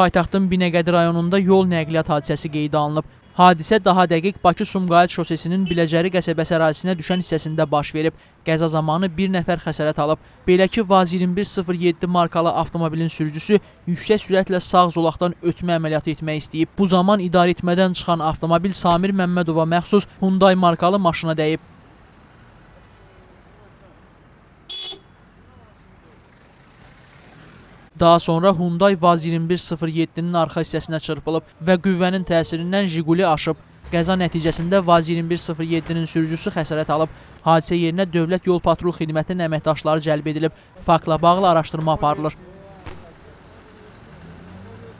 paytaxtın Binəqədi rayonunda yol nəqliyyat hadisəsi qeydə alınıb. Hadisə daha dəqiq Bakı-Sumqayt şosesinin Biləcəri Qəsəbəsi ərazisinə düşən hissəsində baş verib. Qəza zamanı bir nəfər xəsarət alıb. Belə ki, VAZ 2107 markalı avtomobilin sürücüsü yüksək sürətlə sağ zolaqdan ötmə əməliyyatı etmək istəyib. Bu zaman idarə etmədən çıxan avtomobil Samir Məmmədova məxsus Hyundai markalı maşına dəyib. Daha sonra Hyundai VAZ 2107-nin arxa hissəsinə çırpılıb və qüvvənin təsirindən Jiguli aşıb. Qəza nəticəsində VAZ 2107-nin sürücüsü xəsarət alıb. Hadisə yerinə Dövlət Yol Patrul xidmətinin əməkdaşları cəlb edilib. Faktla bağlı araşdırma aparılır.